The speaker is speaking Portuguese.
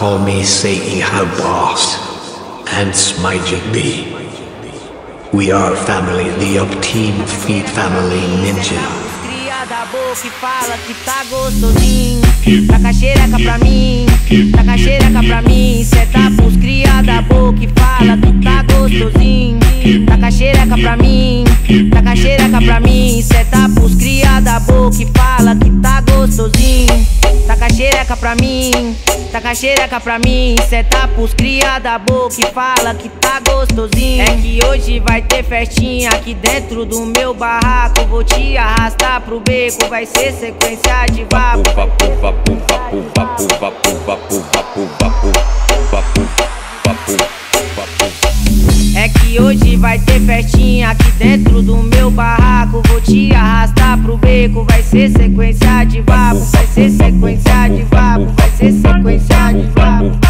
Call me Satan, her boss, and Smijik B. We are family, the Upteam Feed Family Ninja. Da bolsa e fala que tá gostosinho. Taca xereca pra mim, taca xereca pra mim. Cê tá pros cria da boca que fala que tá gostosinho. Taca xereca pra mim, taca xereca pra mim. Cê tá pros cria da boca que fala que tá gostosinho. Taca xereca pra mim, taca xereca pra mim. Cê tá pros cria da boca que fala que tá gostosinho. É que hoje vai ter festinha aqui dentro do meu barraco. Vou te arrastar pro beco, vai ser sequência de vapo. Vapo, vapo, vapo, vapo, vapo, vapo, vapo, vapo, vapo, vapo, vapo. É que hoje vai ter festinha aqui dentro do meu barraco. Vou te arrastar pro beco, vai ser sequência de vapo. Vai ser sequência de vapo, vai ser sequência de vapo.